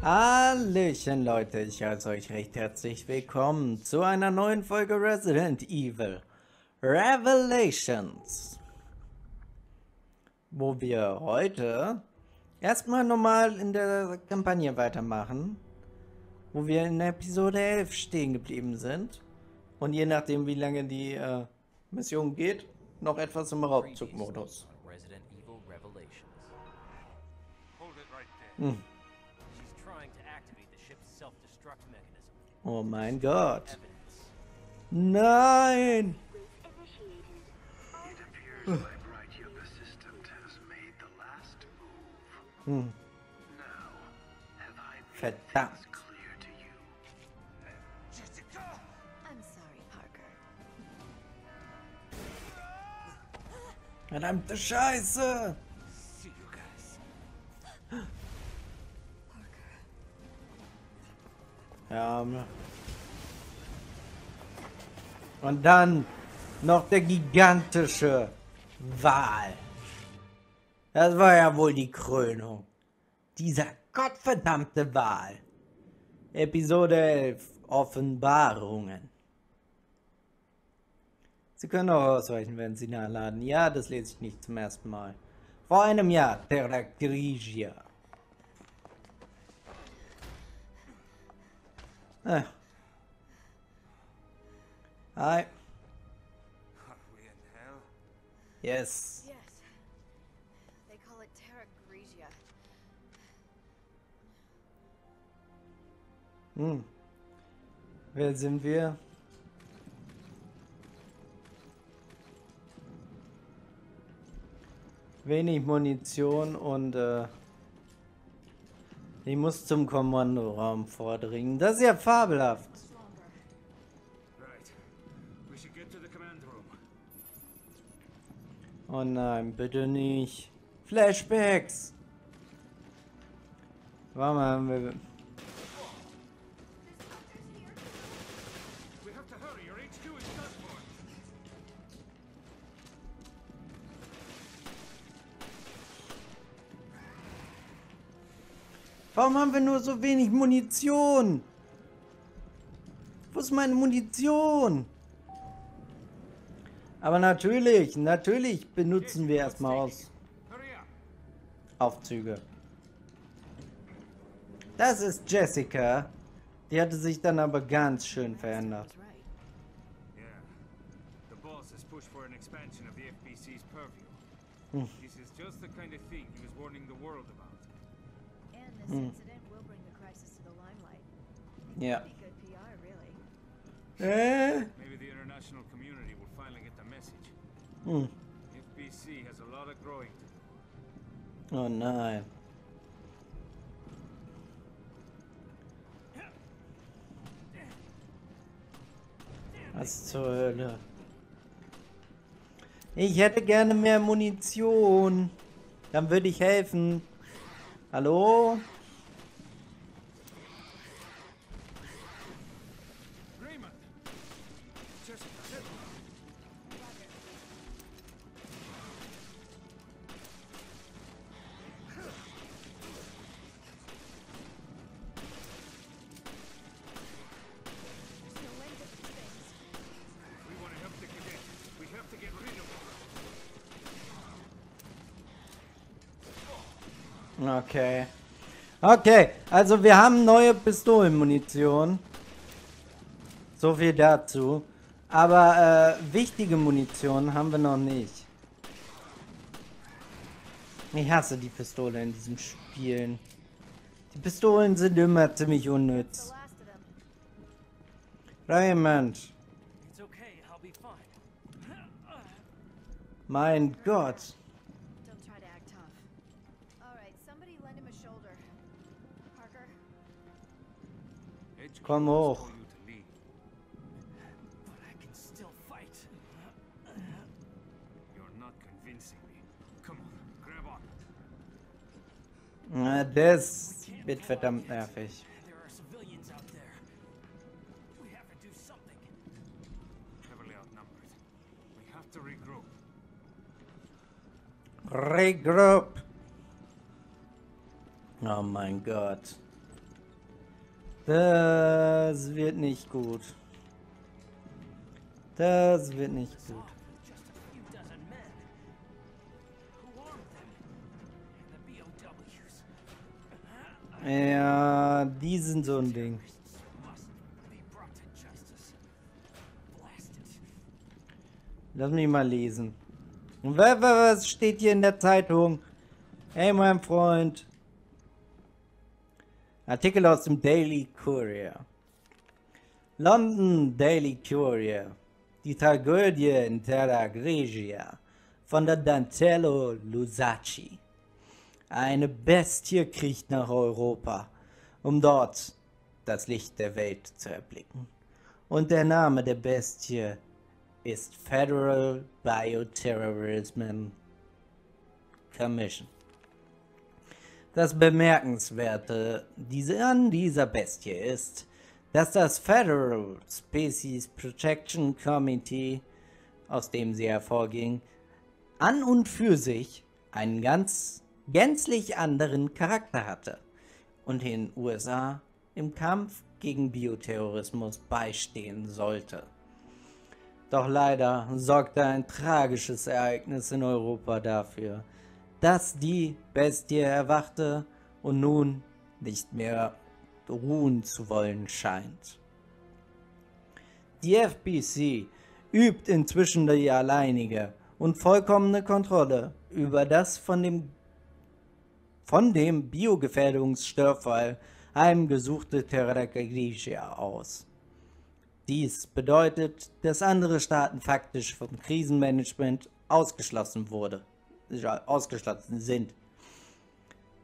Hallöchen Leute, ich heiße euch recht herzlich willkommen zu einer neuen Folge Resident Evil Revelations, wo wir heute erstmal normal in der Kampagne weitermachen, wo wir in Episode 11 stehen geblieben sind und je nachdem wie lange die Mission geht, noch etwas im Raubzugmodus. Hm. Oh mein Gott. Nein! Hm. Verdammt. Verdammte Scheiße! Ja. Und dann noch der gigantische Wal. Das war ja wohl die Krönung. Dieser gottverdammte Wal. Episode 11. Offenbarungen. Sie können auch ausweichen, wenn Sie nachladen. Ja, das lese ich nicht zum ersten Mal. Vor einem Jahr, Terra Grigia. Hi. Are we in hell? Yes. Yes. They call it Terra Grigia. Hm. Wer sind wir? Wenig Munition und ich muss zum Kommandoraum vordringen. Das ist ja fabelhaft. Oh nein, bitte nicht. Flashbacks! Warte mal, haben wir... Warum haben wir nur so wenig Munition? Wo ist meine Munition? Aber natürlich benutzen wir erstmal Aufzüge. Das ist Jessica. Die hatte sich dann aber ganz schön verändert. Hm. Hm. Ja. Hm. Oh nein. Was zur Hölle? Ich hätte gerne mehr Munition. Dann würde ich helfen. Hallo? Raymond. Okay. Okay, also wir haben neue Pistolenmunition. So viel dazu. Aber wichtige Munition haben wir noch nicht. Ich hasse die Pistole in diesen Spielen. Die Pistolen sind immer ziemlich unnütz. Raymond. Mein Gott. Komm hoch. Na, das wird verdammt nervig. Regroup. Oh mein Gott. Das wird nicht gut. Das wird nicht gut. Ja, die sind so ein Ding. Lass mich mal lesen. Was steht hier in der Zeitung? Hey, mein Freund. Artikel aus dem Daily Courier. London Daily Courier. Die Tragödie in Terra Grigia von der Donatello Luzacci. Eine Bestie kriecht nach Europa, um dort das Licht der Welt zu erblicken. Und der Name der Bestie ist Federal Bioterrorism Commission. Das Bemerkenswerte an dieser Bestie ist, dass das Federal Species Protection Committee, aus dem sie hervorging, an und für sich einen gänzlich anderen Charakter hatte und den USA im Kampf gegen Bioterrorismus beistehen sollte. Doch leider sorgte ein tragisches Ereignis in Europa dafür, dass die Bestie erwachte und nun nicht mehr ruhen zu wollen scheint. Die FBC übt inzwischen die alleinige und vollkommene Kontrolle über das von dem Biogefährdungsstörfall heimgesuchte Terra Grigia aus. Dies bedeutet, dass andere Staaten faktisch vom Krisenmanagement ausgeschlossen sind.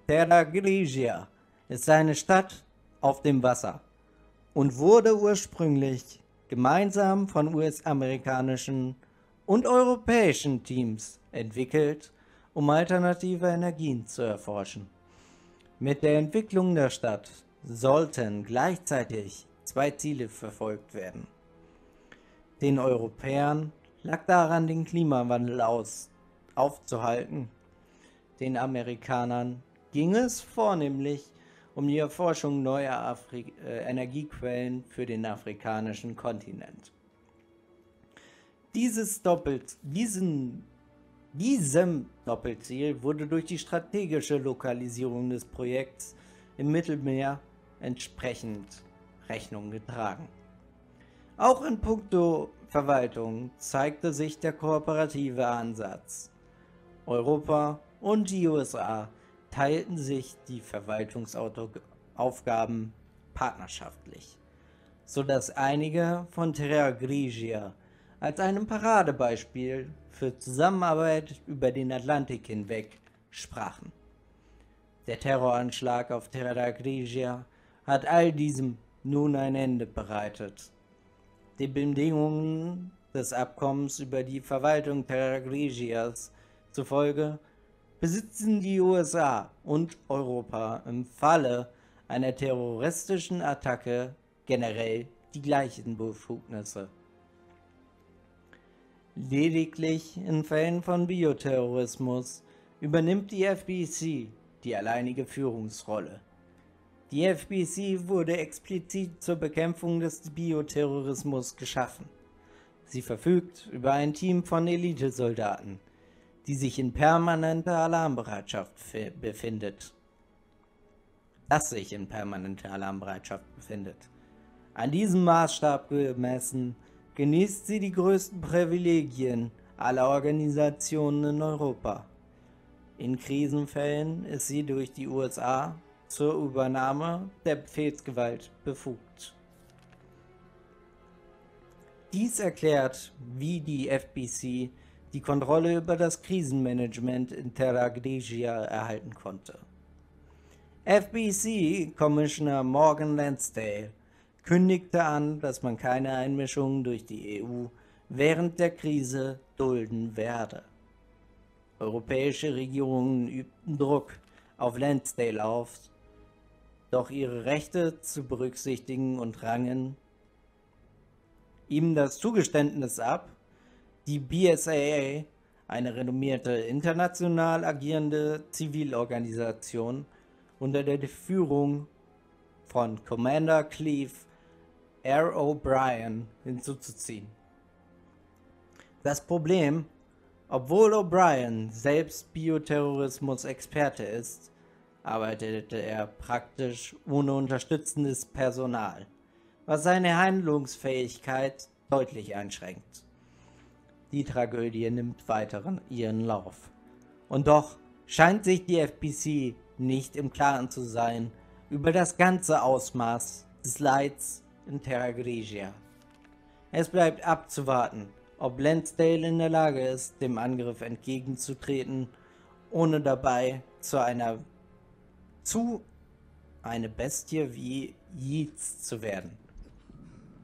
Terra Grigia ist eine Stadt auf dem Wasser und wurde ursprünglich gemeinsam von US-amerikanischen und europäischen Teams entwickelt, um alternative Energien zu erforschen. Mit der Entwicklung der Stadt sollten gleichzeitig zwei Ziele verfolgt werden. Den Europäern lag daran, den Klimawandel aufzuhalten. Den Amerikanern ging es vornehmlich um die Erforschung neuer Energiequellen für den afrikanischen Kontinent. Diesem Doppelziel wurde durch die strategische Lokalisierung des Projekts im Mittelmeer entsprechend Rechnung getragen. Auch in puncto Verwaltung zeigte sich der kooperative Ansatz. Europa und die USA teilten sich die Verwaltungsaufgaben partnerschaftlich, sodass einige von Terra Grigia als einem Paradebeispiel für Zusammenarbeit über den Atlantik hinweg sprachen. Der Terroranschlag auf Terra Grigia hat all diesem nun ein Ende bereitet. Die Bedingungen des Abkommens über die Verwaltung Terra Grigias zufolge besitzen die USA und Europa im Falle einer terroristischen Attacke generell die gleichen Befugnisse. Lediglich in Fällen von Bioterrorismus übernimmt die FBC die alleinige Führungsrolle. Die FBC wurde explizit zur Bekämpfung des Bioterrorismus geschaffen. Sie verfügt über ein Team von Elitesoldaten, die sich in permanenter Alarmbereitschaft befindet. An diesem Maßstab gemessen genießt sie die größten Privilegien aller Organisationen in Europa. In Krisenfällen ist sie durch die USA zur Übernahme der Befehlsgewalt befugt. Dies erklärt, wie die FBC die Kontrolle über das Krisenmanagement in Terra Grigia erhalten konnte. FBC-Commissioner Morgan Lansdale kündigte an, dass man keine Einmischung durch die EU während der Krise dulden werde. Europäische Regierungen übten Druck auf Lansdale auf, doch ihre Rechte zu berücksichtigen und rangen ihm das Zugeständnis ab, die BSAA, eine renommierte international agierende Zivilorganisation unter der Führung von Commander Cleve R. O'Brien hinzuzuziehen. Das Problem, obwohl O'Brien selbst Bioterrorismus-Experte ist, arbeitete er praktisch ohne unterstützendes Personal, was seine Handlungsfähigkeit deutlich einschränkt. Die Tragödie nimmt weiteren ihren Lauf. Und doch scheint sich die FBC nicht im Klaren zu sein über das ganze Ausmaß des Leids in Terra Grigia. Es bleibt abzuwarten, ob Lansdale in der Lage ist, dem Angriff entgegenzutreten, ohne dabei zu einer Bestie wie Yeats zu werden.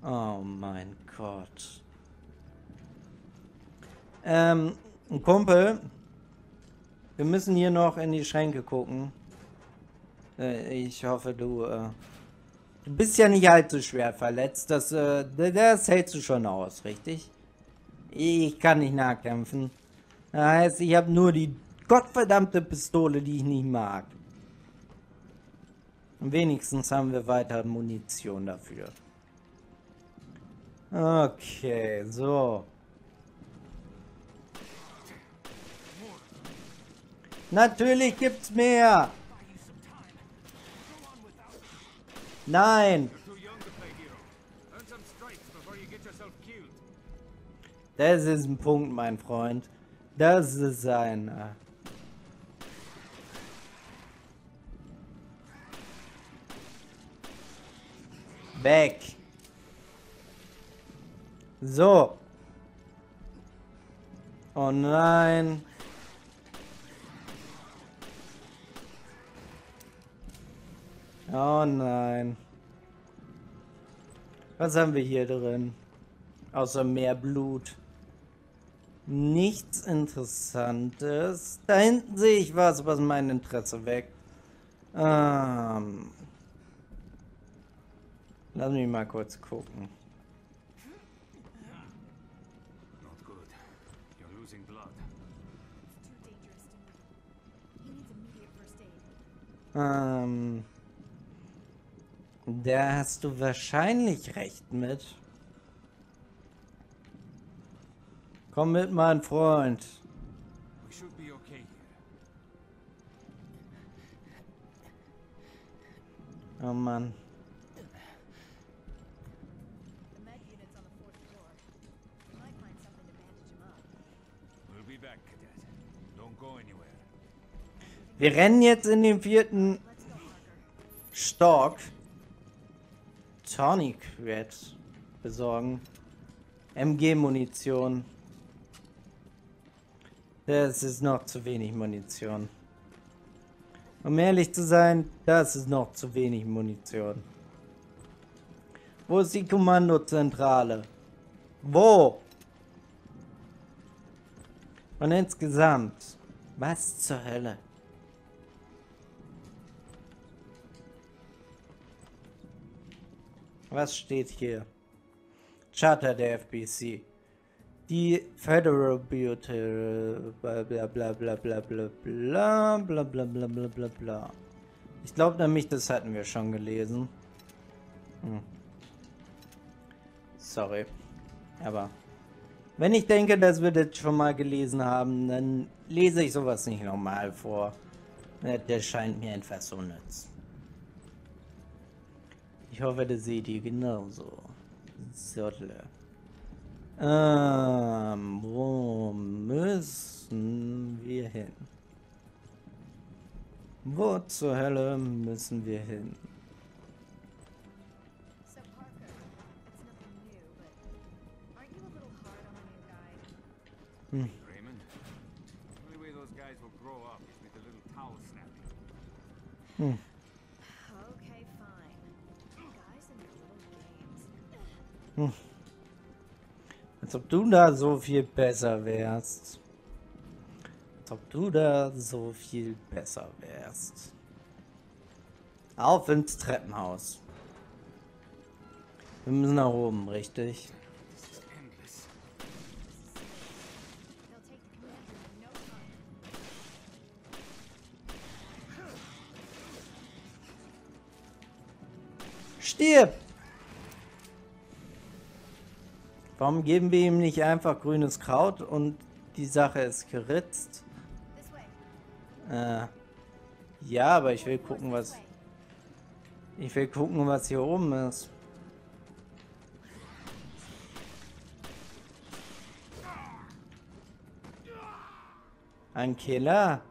Oh mein Gott. Kumpel, wir müssen hier noch in die Schränke gucken. Ich hoffe, du bist ja nicht allzu schwer verletzt. Das hältst du schon aus, richtig? Ich kann nicht nachkämpfen. Das heißt, ich habe nur die gottverdammte Pistole, die ich nicht mag. Wenigstens haben wir weiter Munition dafür. Okay, so. Natürlich gibt's mehr! Nein! Das ist ein Punkt, mein Freund. Das ist einer. Weg! So. Oh nein. Oh nein. Was haben wir hier drin? Außer mehr Blut. Nichts Interessantes. Da hinten sehe ich was, was mein Interesse weckt. Lass mich mal kurz gucken. Da hast du wahrscheinlich recht mit. Komm mit, mein Freund. Oh Mann. Wir rennen jetzt in den 4. Stock. Tourniquet besorgen. MG-Munition. Das ist noch zu wenig Munition. Um ehrlich zu sein, das ist noch zu wenig Munition. Wo ist die Kommandozentrale? Wo? Und insgesamt, was zur Hölle? Was steht hier? Charter der FBC. Die Federal Bioterrorism bla bla bla. Ich glaube nämlich, das hatten wir schon gelesen. Sorry. Aber wenn ich denke, dass wir das schon mal gelesen haben, dann lese ich sowas nicht nochmal vor. Das scheint mir etwas unnütz. Ich hoffe, das seht ihr genauso. Sottle. Wo müssen wir hin? Wo zur Hölle müssen wir hin? Raymond, the only way those guys will grow up is with a little towel snapping. Als ob du da so viel besser wärst. Auf ins Treppenhaus. Wir müssen nach oben, richtig? Stirb! Warum geben wir ihm nicht einfach grünes Kraut und die Sache ist geritzt? Ja, aber ich will gucken, was... Ich will gucken, was hier oben ist. Ein Killer?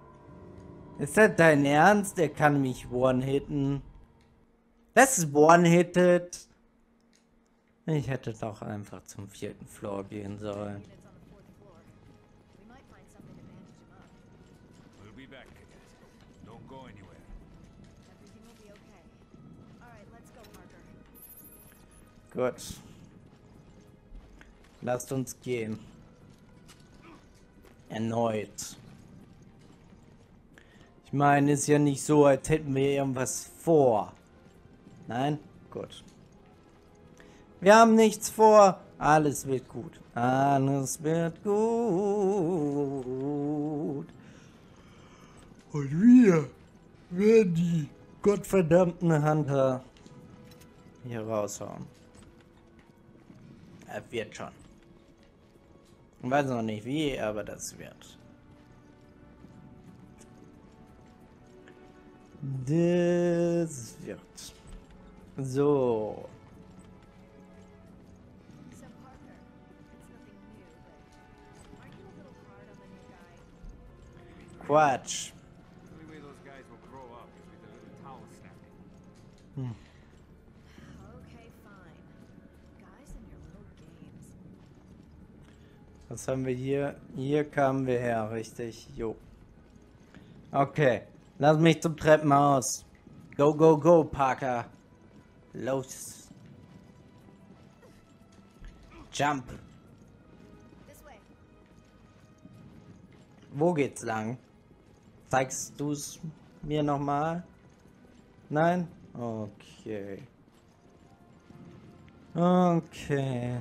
Ist das dein Ernst? Der kann mich one-hitten. Das ist one-hitted. Ich hätte doch einfach zum 4. Floor gehen sollen. Gut. Lasst uns gehen. Erneut. Ich meine, ist ja nicht so, als hätten wir irgendwas vor. Nein? Gut. Wir haben nichts vor. Alles wird gut. Alles wird gut. Und wir werden die gottverdammten Hunter hier raushauen. Er wird schon. Ich weiß noch nicht wie, aber das wird. Das wird. So. Quatsch. Hm. Was haben wir hier? Hier kamen wir her, richtig? Jo. Okay. Lass mich zum Treppenhaus. Go, go, go, Parker. Los. Jump. Wo geht's lang? Zeigst du's mir nochmal? Nein? Okay. Okay.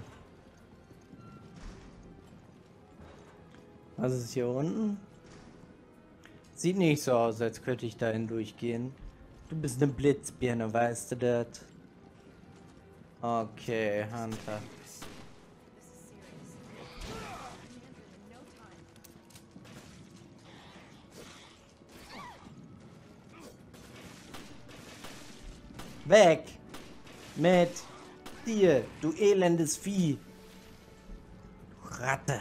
Was ist hier unten? Sieht nicht so aus, als könnte ich da hindurchgehen. Du bist eine Blitzbirne, weißt du das? Okay, Hunter. Weg! Mit dir, du elendes Vieh! Ratte!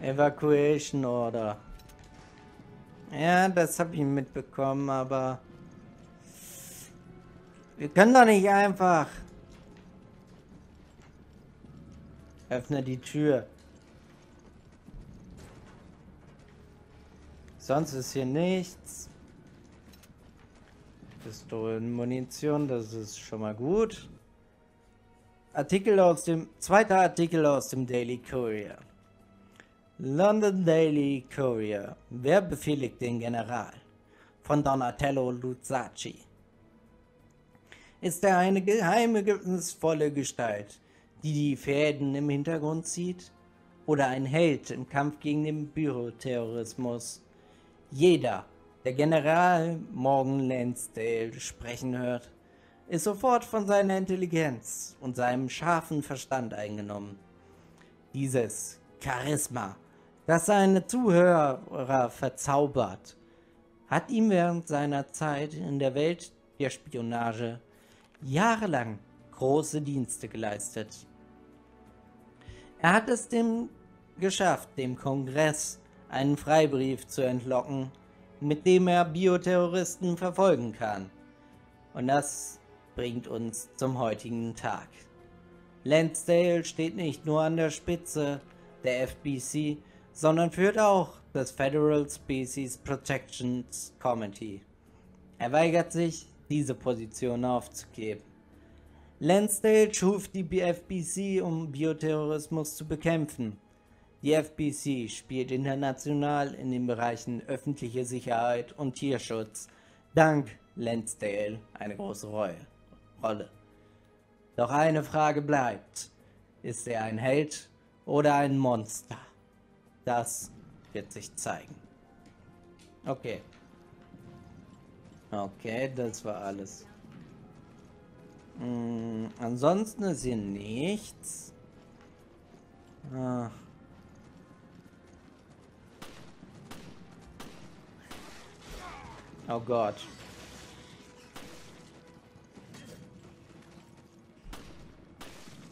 Evacuation Order. Ja, das habe ich mitbekommen, aber... Wir können doch nicht einfach... Öffne die Tür. Sonst ist hier nichts. Pistolenmunition, das ist schon mal gut. Zweiter Artikel aus dem Daily Courier. London Daily Courier. Wer befehligt den General? Von Donatello Luzacci. Ist er eine geheime, geheimnisvolle Gestalt, die die Fäden im Hintergrund zieht? Oder ein Held im Kampf gegen den Bioterrorismus? Jeder, der General Morgan Lansdale sprechen hört, ist sofort von seiner Intelligenz und seinem scharfen Verstand eingenommen. Dieses Charisma, das seine Zuhörer verzaubert, hat ihm während seiner Zeit in der Welt der Spionage jahrelang große Dienste geleistet. Er hat es geschafft, dem Kongress einen Freibrief zu entlocken, mit dem er Bioterroristen verfolgen kann. Und das bringt uns zum heutigen Tag. Lansdale steht nicht nur an der Spitze der FBC, sondern führt auch das Federal Species Protection Committee. Er weigert sich, diese Position aufzugeben. Lansdale schuf die FBC, um Bioterrorismus zu bekämpfen. Die FBC spielt international in den Bereichen öffentliche Sicherheit und Tierschutz dank Lansdale eine große Rolle. Doch eine Frage bleibt: Ist er ein Held oder ein Monster? Das wird sich zeigen. Okay. Okay, das war alles. Ansonsten ist hier nichts. Ach. Oh Gott.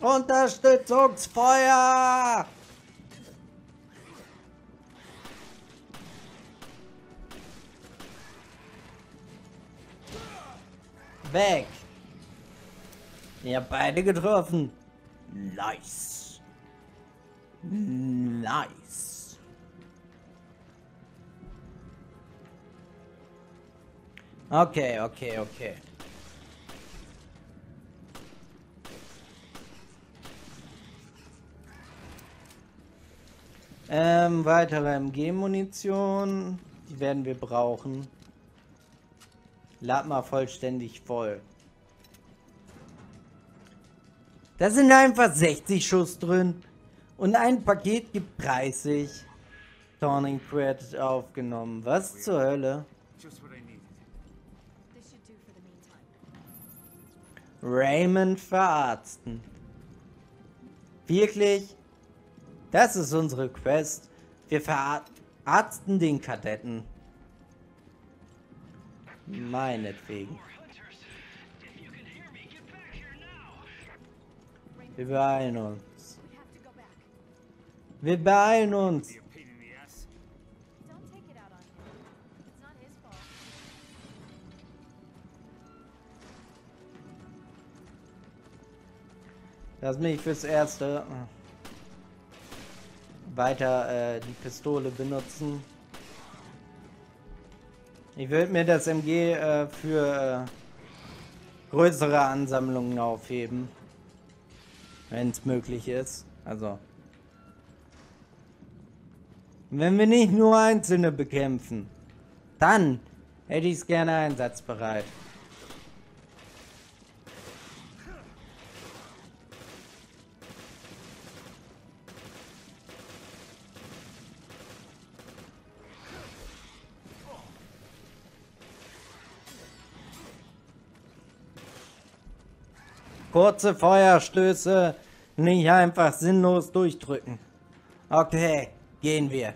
Unterstützungsfeuer! Weg! Ihr habt beide getroffen. Nice. Nice. Okay, okay, okay. Weitere MG-Munition. Die werden wir brauchen. Lad mal vollständig voll. Da sind einfach 60 Schuss drin. Und ein Paket gibt 30. Turning Credit aufgenommen. Was zur Hölle? Raymond verarzten. Wirklich? Das ist unsere Quest. Wir verarzten den Kadetten. Meinetwegen. Wir beeilen uns. Wir beeilen uns. Lass mich fürs Erste weiter die Pistole benutzen. Ich würde mir das MG für größere Ansammlungen aufheben. Wenn es möglich ist. Also. Wenn wir nicht nur Einzelne bekämpfen, dann hätte ich es gerne einsatzbereit. Kurze Feuerstöße nicht einfach sinnlos durchdrücken. Okay, gehen wir.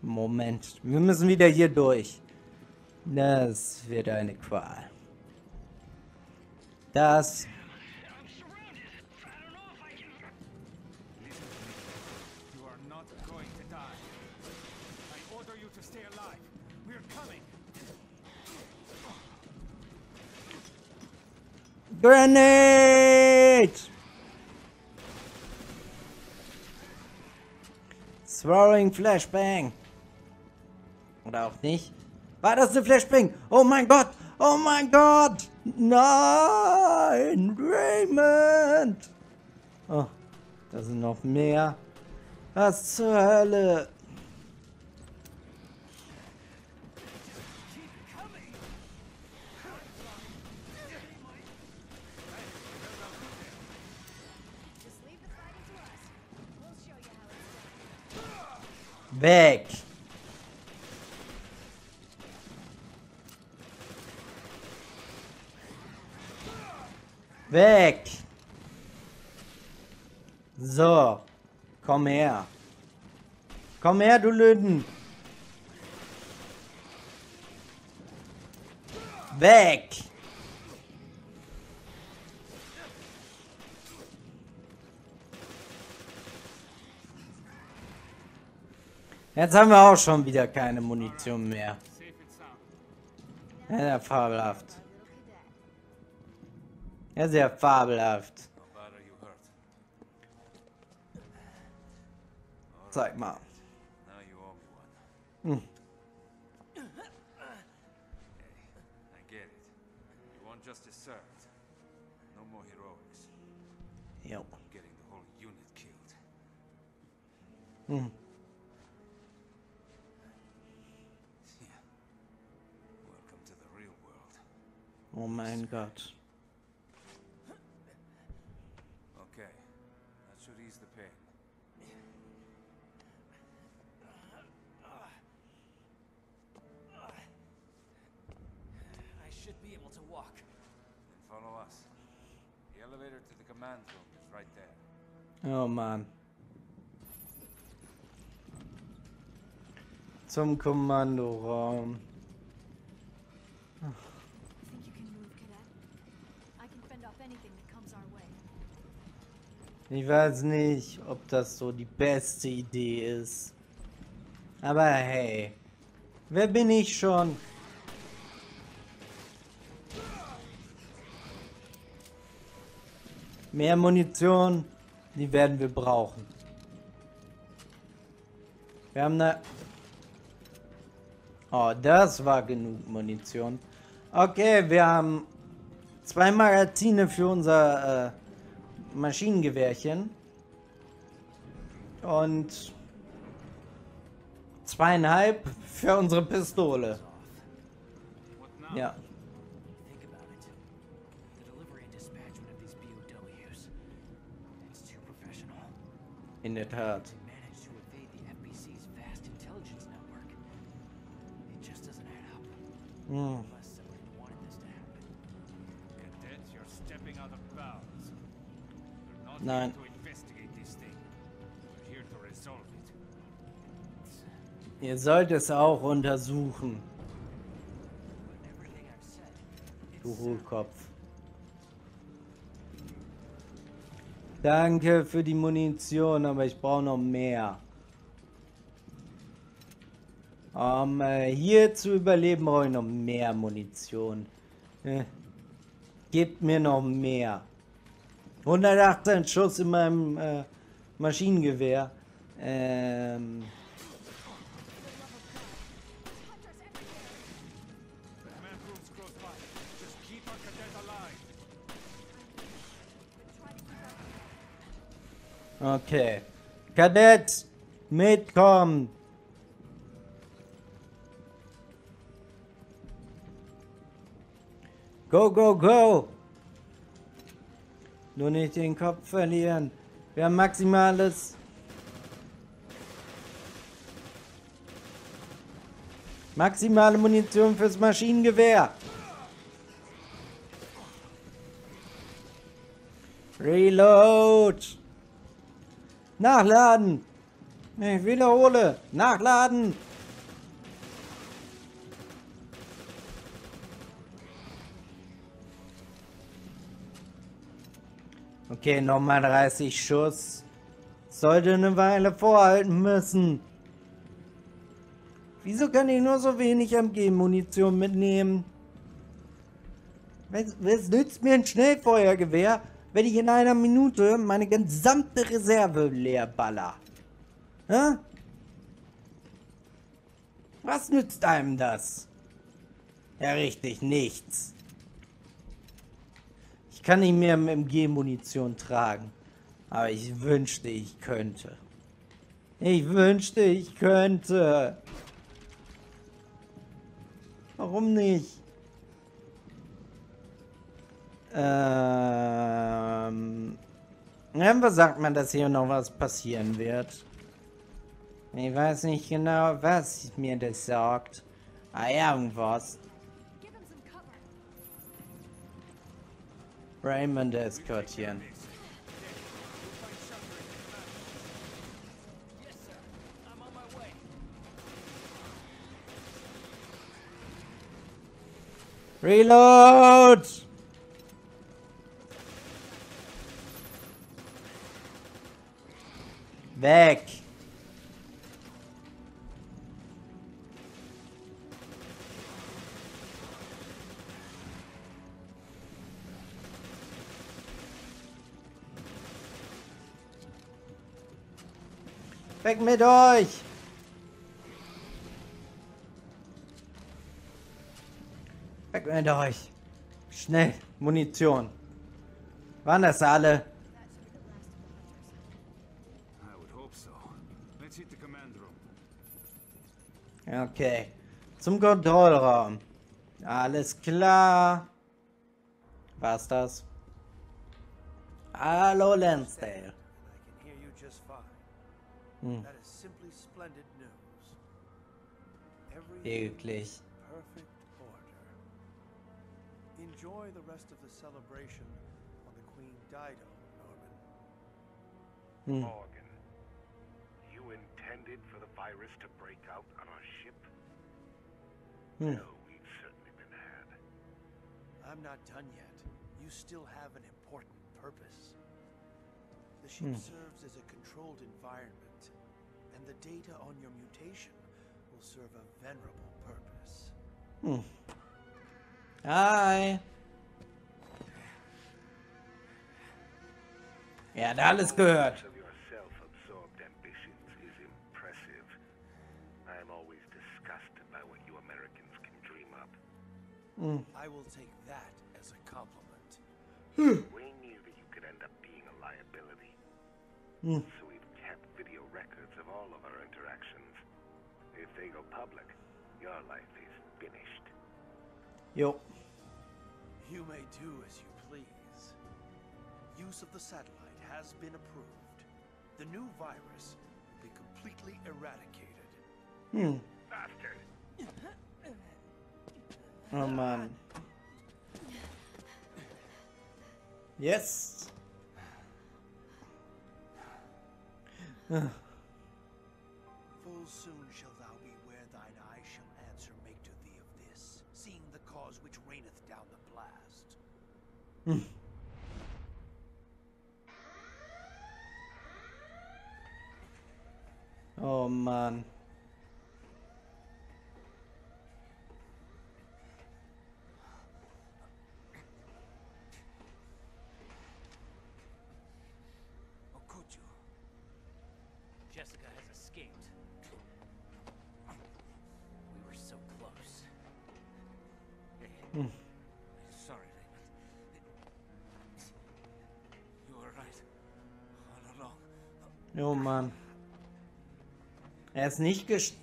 Moment, wir müssen wieder hier durch. Das wird eine Qual. Das... Grenade! Throwing Flashbang. Oder auch nicht. War das eine Flashbang? Oh mein Gott! Oh mein Gott! Nein! Raymond! Oh, da sind noch mehr. Was zur Hölle? Weg! Weg! So, komm her. Komm her, du Löten! Weg! Jetzt haben wir auch schon wieder keine Munition mehr. Ja, fabelhaft. Ja, sehr fabelhaft. Zeig mal. Hm. Hm. Oh mein Gott. Okay, that should ease the pain. be able to walk. Then follow us. The elevator to the command room is right there. Oh Mann. Zum Kommandoraum. Ich weiß nicht, ob das so die beste Idee ist. Aber hey, wer bin ich schon? Mehr Munition, die werden wir brauchen. Wir haben eine... Oh, das war genug Munition. Okay, wir haben 2 Magazine für unser Maschinengewehrchen. Und 2,5 für unsere Pistole. Ja. In der Tat. Hm. Nein. Ihr sollt es auch untersuchen. Du Hohlkopf. Danke für die Munition, aber ich brauche noch mehr. Um hier zu überleben, brauche ich noch mehr Munition. Gebt mir noch mehr. 118 Schuss in meinem Maschinengewehr. Okay. Kadett, mitkommen! Go, go, go! Nur nicht den Kopf verlieren. Wir haben maximale Munition fürs Maschinengewehr. Reload. Nachladen. Ich wiederhole. Nachladen. Okay, nochmal 30 Schuss. Sollte eine Weile vorhalten müssen. Wieso kann ich nur so wenig MG-Munition mitnehmen? Was nützt mir ein Schnellfeuergewehr, wenn ich in einer Minute meine gesamte Reserve leerballer? Hä? Was nützt einem das? Ja, richtig, nichts. Kann ich mehr MG-Munition tragen. Aber ich wünschte, ich könnte. Ich wünschte, ich könnte. Warum nicht? Was sagt man, dass hier noch was passieren wird? Ich weiß nicht genau, was mir das sagt. Ah, irgendwas. Raymond eskortieren. Reload! Weg! Weg mit euch! Weg mit euch! Schnell! Munition! Waren das alle? Okay. Zum Kontrollraum. Alles klar. War's das? Hallo Lansdale. That is simply splendid news. Everything in perfect order. Enjoy the rest of the celebration on the Queen Dido, Norman. Morgan, you intended for the virus to break out on our ship? No, we've certainly been had. I'm not done yet. You still have an important purpose. The ship serves as a controlled environment, and the data on your mutation will serve a venerable purpose. Hi. Er hat alles gehört. I will take that as a compliment. We knew that you could end up being a liability. So we've kept video records of all of our interactions. If they go public, your life is finished. Yo. You may do as you please. Use of the satellite has been approved. The new virus will be completely eradicated. Bastard. Oh Mann. Yes. Full soon shall thou be where thine eye shall answer make to thee of this, seeing the cause which raineth down the blast. Oh Mann. Jessica has escaped. We were so close. Sorry, Raymond. You were right all along. Oh Mann. Er ist nicht gest...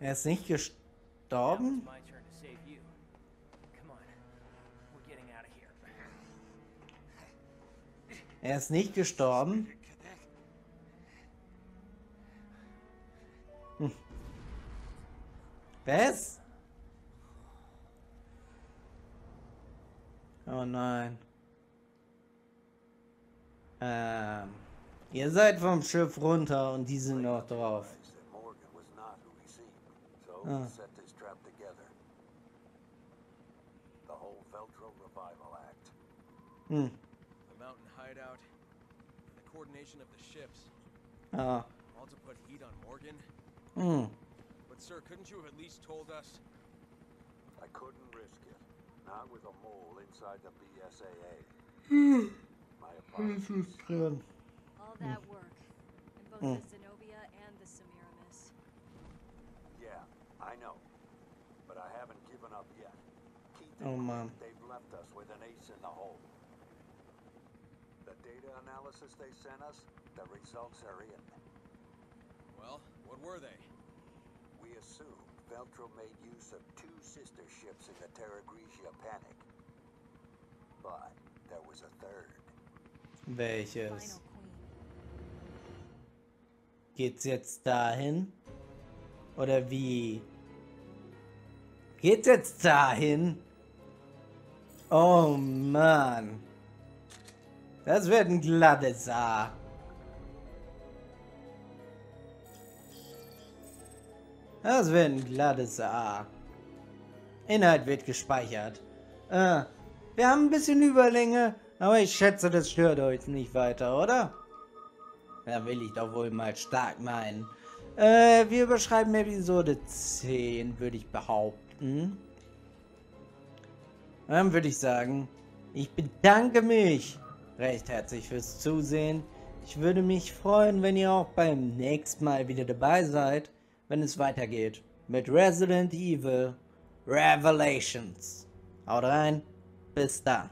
Er ist nicht gestorben? Er ist nicht gestorben. Was? Oh nein. Ihr seid vom Schiff runter und die sind noch drauf. Ah. Hideout, the coordination of the ships. All to put heat on Morgan. But sir, couldn't you have at least told us? I couldn't risk it. Not with a mole inside the BSAA. My apologies. All that work, and both the Zenobia and the Samiramis. Yeah, I know. But I haven't given up yet. Oh man. They've left us with an ace in the hole. The data analysis they sent us, the results are in. Well, what were they? We assume Veltro made use of two sister ships in the Terra Grigia panic. But there was a third. Welches? Geht's jetzt dahin? Oder wie? Geht's jetzt dahin? Oh Mann. Das wird ein glattes Haar. Das wird ein glattes Haar. Inhalt wird gespeichert. Wir haben ein bisschen Überlänge, aber ich schätze, das stört euch nicht weiter, oder? Da will ich doch wohl mal stark meinen. Wir überschreiben Episode 10, würde ich behaupten. Dann würde ich sagen, ich bedanke mich recht herzlich fürs Zusehen. Ich würde mich freuen, wenn ihr auch beim nächsten Mal wieder dabei seid, wenn es weitergeht mit Resident Evil Revelations. Haut rein, bis dann.